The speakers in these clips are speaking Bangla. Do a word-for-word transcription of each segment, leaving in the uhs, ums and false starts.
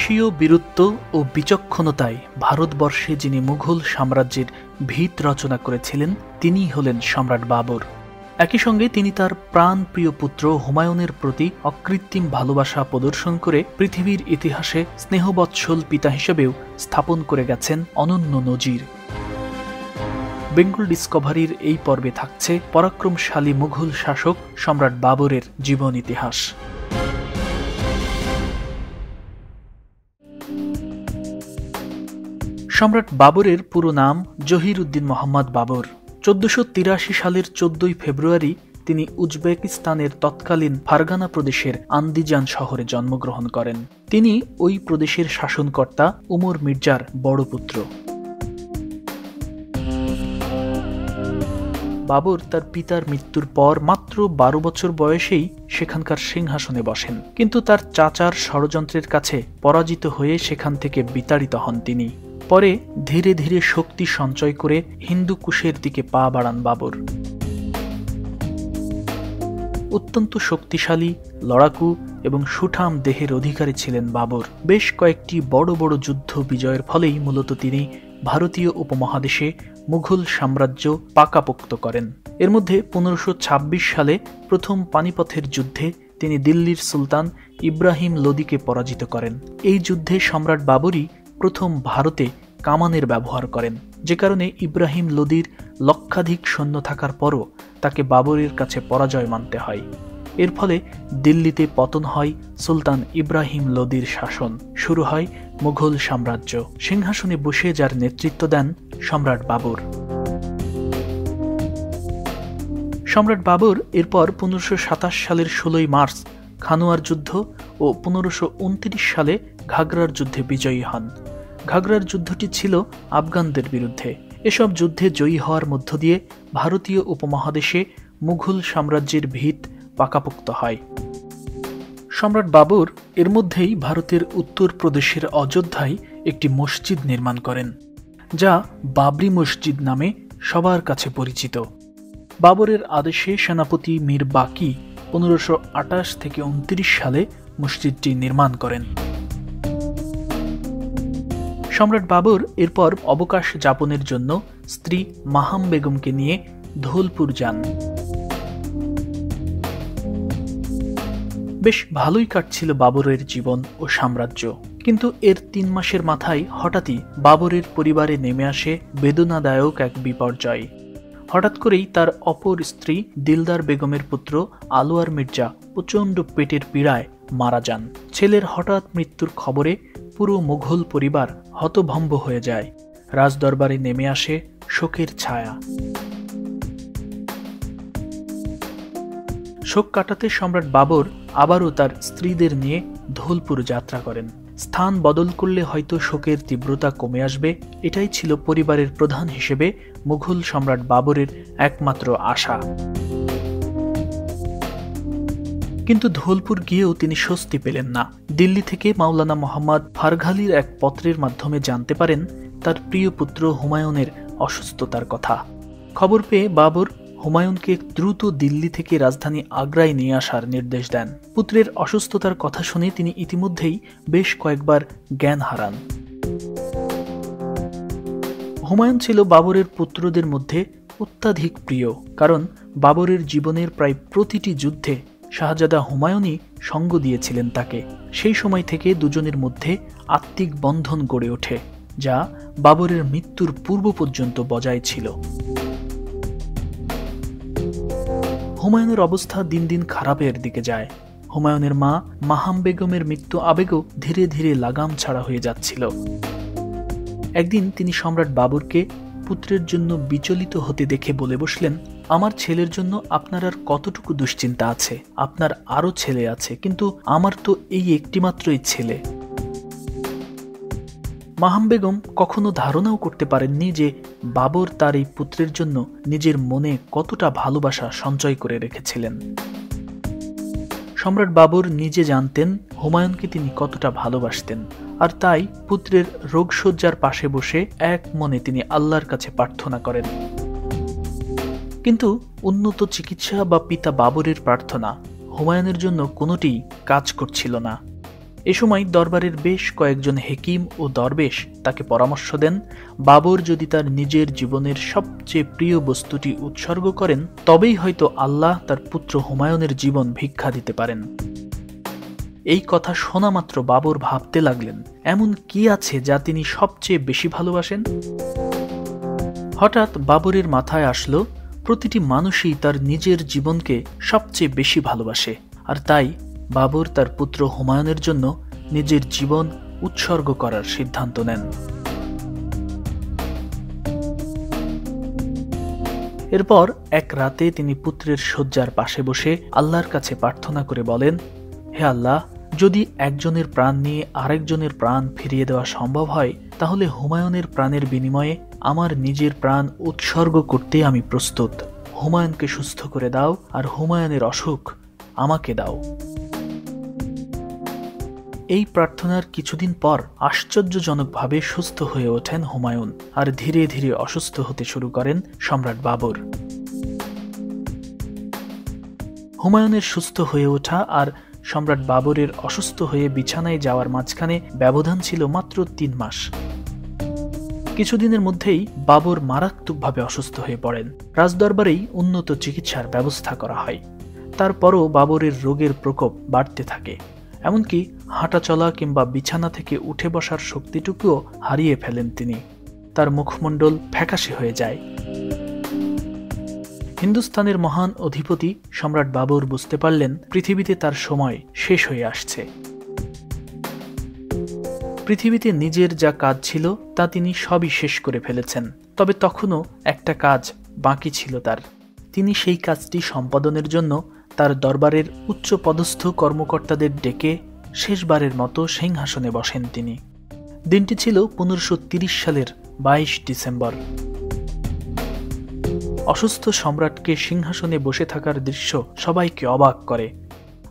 স্বীয় বীরত্ব ও বিচক্ষণতায় ভারতবর্ষে যিনি মুঘল সাম্রাজ্যের ভিত রচনা করেছিলেন তিনিই হলেন সম্রাট বাবর। একই সঙ্গে তিনি তার প্রাণপ্রিয় পুত্র হুমায়ুনের প্রতি অকৃত্রিম ভালোবাসা প্রদর্শন করে পৃথিবীর ইতিহাসে স্নেহবৎসল পিতা হিসেবেও স্থাপন করে গেছেন অনন্য নজির। বেঙ্গল ডিসকভারির এই পর্বে থাকছে পরাক্রমশালী মুঘল শাসক সম্রাট বাবরের জীবন ইতিহাস। সম্রাট বাবরের পুরো নাম জহির উদ্দিন মোহাম্মদ বাবর। চোদ্দশো তিরাশি সালের চোদ্দই ফেব্রুয়ারি তিনি উজবেকিস্তানের তৎকালীন ফারগানা প্রদেশের আন্দিজান শহরে জন্মগ্রহণ করেন। তিনি ওই প্রদেশের শাসনকর্তা উমর মির্জার বড় পুত্র। বাবর তার পিতার মৃত্যুর পর মাত্র বারো বছর বয়সেই সেখানকার সিংহাসনে বসেন, কিন্তু তার চাচার ষড়যন্ত্রের কাছে পরাজিত হয়ে সেখান থেকে বিতাড়িত হন তিনি। পরে ধীরে ধীরে শক্তি সঞ্চয় করে হিন্দু কুশের দিকে পা বাড়ান বাবর। অত্যন্ত শক্তিশালী, লড়াকু এবং সুঠাম দেহের অধিকারী ছিলেন বাবর। বেশ কয়েকটি বড় বড় যুদ্ধ বিজয়ের ফলেই মূলত তিনি ভারতীয় উপমহাদেশে মুঘল সাম্রাজ্য পাকাপোক্ত করেন। এর মধ্যে পনেরোশো ছাব্বিশ সালে প্রথম পানিপথের যুদ্ধে তিনি দিল্লির সুলতান ইব্রাহিম লোদিকে পরাজিত করেন। এই যুদ্ধে সম্রাট বাবরই প্রথম ভারতে কামানের ব্যবহার করেন, যে কারণে ইব্রাহিম লোদির লক্ষাধিক সৈন্য থাকার পরও তাকে বাবরের কাছে পরাজয় মানতে হয়। এর ফলে দিল্লিতে পতন হয় সুলতান ইব্রাহিম লোদির শাসন, শুরু হয় মুঘল সাম্রাজ্য। সিংহাসনে বসে যার নেতৃত্ব দেন সম্রাট বাবর। সম্রাট বাবর এরপর পনেরোশো সাতাশ সালের ষোলোই মার্চ খানোয়ার যুদ্ধ ও পনেরোশো উনত্রিশ সালে ঘাগরার যুদ্ধে বিজয়ী হন। ঘাগরার যুদ্ধটি ছিল আফগানদের বিরুদ্ধে। এসব যুদ্ধে জয়ী হওয়ার মধ্য দিয়ে ভারতীয় উপমহাদেশে মুঘল সাম্রাজ্যের ভিত পাকাপোক্ত হয়। সম্রাট বাবর এর মধ্যেই ভারতের উত্তরপ্রদেশের অযোধ্যায় একটি মসজিদ নির্মাণ করেন, যা বাবরি মসজিদ নামে সবার কাছে পরিচিত। বাবরের আদেশে সেনাপতি মীর বাকি পনেরোশো আটাশ থেকে উনত্রিশ সালে মসজিদটি নির্মাণ করেন। সম্রাট বাবর এরপর অবকাশ যাপনের জন্য স্ত্রী মাহাম বেগমকে নিয়ে ধোলপুর যান। বেশ ভালোই কাটছিল বাবরের জীবন ও সাম্রাজ্য, কিন্তু এর তিন মাসের মাথায় হঠাৎই বাবরের পরিবারে নেমে আসে বেদনাদায়ক এক বিপর্যয়। হঠাৎ করেই তার অপর স্ত্রী দিলদার বেগমের পুত্র আলোয়ার মির্জা প্রচণ্ড পেটের পীড়ায় মারা যান। ছেলের হঠাৎ মৃত্যুর খবরে পুরো মুঘল পরিবার হতভম্ব হয়ে যায়। রাজদরবারে নেমে আসে শোকের ছায়া। শোক কাটাতে সম্রাট বাবর আবারও তার স্ত্রীদের নিয়ে ধোলপুর যাত্রা করেন। স্থান বদল করলে হয়তো শোকের তীব্রতা কমে আসবে, এটাই ছিল পরিবারের প্রধান হিসেবে মুঘল সম্রাট বাবরের একমাত্র আশা। কিন্তু ধোলপুর গিয়েও তিনি স্বস্তি পেলেন না। দিল্লি থেকে মাওলানা মোহাম্মদ ফারঘালির এক পত্রের মাধ্যমে জানতে পারেন তার প্রিয় পুত্র হুমায়ুনের অসুস্থতার কথা। খবর পেয়ে বাবর হুমায়ুনকে দ্রুত দিল্লি থেকে রাজধানী আগ্রায় নিয়ে আসার নির্দেশ দেন। পুত্রের অসুস্থতার কথা শুনে তিনি ইতিমধ্যেই বেশ কয়েকবার জ্ঞান হারান। হুমায়ুন ছিল বাবরের পুত্রদের মধ্যে অত্যাধিক প্রিয়, কারণ বাবরের জীবনের প্রায় প্রতিটি যুদ্ধে শাহজাদা হুমায়ুনই সঙ্গ দিয়েছিলেন তাকে। সেই সময় থেকে দুজনের মধ্যে আত্মিক বন্ধন গড়ে ওঠে, যা বাবরের মৃত্যুর পূর্ব পর্যন্ত বজায় ছিল। হুমায়ুনের অবস্থা দিন দিন খারাপের দিকে যায়। হুমায়ুনের মা মাহাম বেগমের মৃত্যু আবেগও ধীরে ধীরে লাগাম ছাড়া হয়ে যাচ্ছিল। একদিন তিনি সম্রাট বাবরকে পুত্রের জন্য বিচলিত হতে দেখে বলে বসলেন, আমার ছেলের জন্য আপনার আর কতটুকু দুশ্চিন্তা আছে? আপনার আরও ছেলে আছে, কিন্তু আমার তো এই একটিমাত্রই ছেলে। মাহাম বেগম কখনো ধারণাও করতে পারেননি যে বাবর তার এই পুত্রের জন্য নিজের মনে কতটা ভালোবাসা সঞ্চয় করে রেখেছিলেন। সম্রাট বাবর নিজে জানতেন হুমায়ুনকে তিনি কতটা ভালোবাসতেন, আর তাই পুত্রের রোগশয্যার পাশে বসে এক মনে তিনি আল্লাহর কাছে প্রার্থনা করেন। কিন্তু উন্নত চিকিৎসা বা পিতা বাবরের প্রার্থনা হুমায়ুনের জন্য কোনোটি কাজ করছিল না। ए समय दरबारेर बेश कयेकजन हेकिम ओ दरवेश ताके परामर्श देन बाबर यदि तार निजेर जीवनेर सबचेये प्रिय वस्तुटी उत्सर्ग करें तबेई हयतो आल्लाह तार पुत्र हुमायुनेर जीवन भिक्षा दिते पारेन। এই কথা শোনা মাত্র বাবর ভাবতে লাগলেন এমন কি আছে যা তিনি সবচেয়ে বেশি ভালোবাসেন। হঠাৎ বাবরের মাথায় আসলো প্রতিটি মানুষই তার নিজের জীবনকে সবচেয়ে বেশি ভালোবাসে আর তাই বাবর তার পুত্র হুমায়ুনের জন্য নিজের জীবন উৎসর্গ করার সিদ্ধান্ত নেন। এরপর এক রাতে তিনি পুত্রের শয্যার পাশে বসে আল্লাহর কাছে প্রার্থনা করে বলেন, হে আল্লাহ, যদি একজনের প্রাণ নিয়ে আরেকজনের প্রাণ ফিরিয়ে দেওয়া সম্ভব হয় তাহলে হুমায়ুনের প্রাণের বিনিময়ে আমার নিজের প্রাণ উৎসর্গ করতে আমি প্রস্তুত। হুমায়ুনকে সুস্থ করে দাও আর হুমায়ুনের অসুখ আমাকে দাও। এই প্রার্থনার কিছুদিন পর আশ্চর্যজনকভাবে সুস্থ হয়ে ওঠেন হুমায়ুন আর ধীরে ধীরে অসুস্থ হতে শুরু করেন সম্রাট বাবর। হুমায়ুনের সুস্থ হয়ে ওঠা আর সম্রাট বাবরের অসুস্থ হয়ে বিছানায় যাওয়ার মাঝখানে ব্যবধান ছিল মাত্র তিন মাস। কিছুদিনের মধ্যেই বাবর মারাত্মকভাবে অসুস্থ হয়ে পড়েন। রাজদরবারেই উন্নত চিকিৎসার ব্যবস্থা করা হয়, তারপরও বাবরের রোগের প্রকোপ বাড়তে থাকে। এমনকি হাঁটাচলা কিংবা বিছানা থেকে উঠে বসার শক্তিটুকুও হারিয়ে ফেলেন তিনি। তার মুখমণ্ডল ফ্যাকাশে হয়ে যায়। হিন্দুস্তানের মহান অধিপতি সম্রাট বাবর বুঝতে পারলেন পৃথিবীতে তার সময় শেষ হয়ে আসছে। পৃথিবীতে নিজের যা কাজ ছিল তা তিনি সবই শেষ করে ফেলেছেন, তবে তখনও একটা কাজ বাকি ছিল তার। তিনি সেই কাজটি সম্পাদনের জন্য তার দরবারের উচ্চ পদস্থ কর্মকর্তাদের ডেকে শেষবারের মতো সিংহাসনে বসেন তিনি। দিনটি ছিল পনেরোশো তিরিশ সালের বাইশ ডিসেম্বর। অসুস্থ সম্রাটকে সিংহাসনে বসে থাকার দৃশ্য সবাইকে অবাক করে।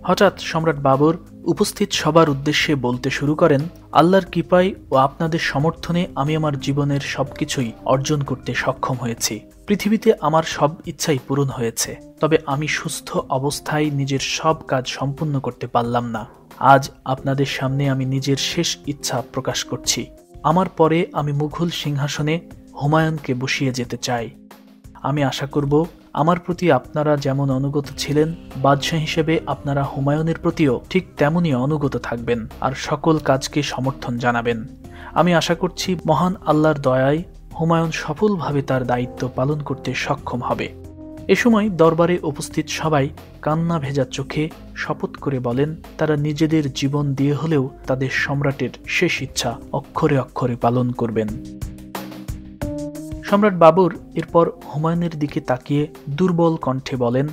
হঠাৎ সম্রাট বাবর উপস্থিত সবার উদ্দেশ্যে বলতে শুরু করেন, আল্লাহর কৃপায় ও আপনাদের সমর্থনে আমি আমার জীবনের সবকিছুই অর্জন করতে সক্ষম হয়েছি। পৃথিবীতে আমার সব ইচ্ছাই পূরণ হয়েছে, তবে আমি সুস্থ অবস্থায় নিজের সব কাজ সম্পূর্ণ করতে পারলাম না। আজ আপনাদের সামনে আমি নিজের শেষ ইচ্ছা প্রকাশ করছি। আমার পরে আমি মুঘল সিংহাসনে হুমায়ুনকে বসিয়ে যেতে চাই। আমি আশা করব আমার প্রতি আপনারা যেমন অনুগত ছিলেন, বাদশাহ হিসেবে আপনারা হুমায়ুনের প্রতিও ঠিক তেমনই অনুগত থাকবেন আর সকল কাজকে সমর্থন জানাবেন। আমি আশা করছি মহান আল্লাহর দয়ায় হুমায়ুন সফলভাবে তার দায়িত্ব পালন করতে সক্ষম হবে। এ সময় দরবারে উপস্থিত সবাই কান্না ভেজা চোখে শপথ করে বলেন তারা নিজেদের জীবন দিয়ে হলেও তাদের সম্রাটের শেষ ইচ্ছা অক্ষরে অক্ষরে পালন করবেন। সম্রাট বাবর এরপর হুমায়ুনের দিকে তাকিয়ে দুর্বল কণ্ঠে বলেন,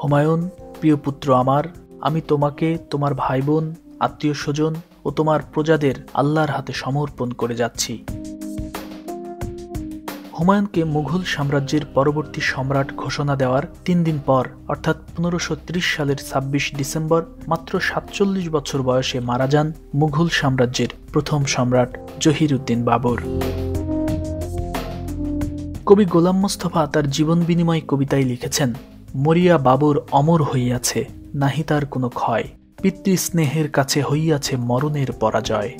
হুমায়ুন, প্রিয় পুত্র আমার, আমি তোমাকে, তোমার ভাই বোন, আত্মীয় স্বজন ও তোমার প্রজাদের আল্লাহর হাতে সমর্পণ করে যাচ্ছি। হুমায়ুনকে মুঘল সাম্রাজ্যের পরবর্তী সম্রাট ঘোষণা দেওয়ার তিন দিন পর অর্থাৎ পনেরোশো ত্রিশ সালের ছাব্বিশ ডিসেম্বর মাত্র সাতচল্লিশ বছর বয়সে মারা যান মুঘল সাম্রাজ্যের প্রথম সম্রাট জহিরুদ্দিন বাবর। কবি গোলাম মুস্তফা তার জীবন বিনিময় কবিতায় লিখেছেন, মরিয়া বাবর অমর হইয়াছে, নাহি তার কোনো ক্ষয়, পিতৃস্নেহের কাছে হইয়াছে মরণের পরাজয়।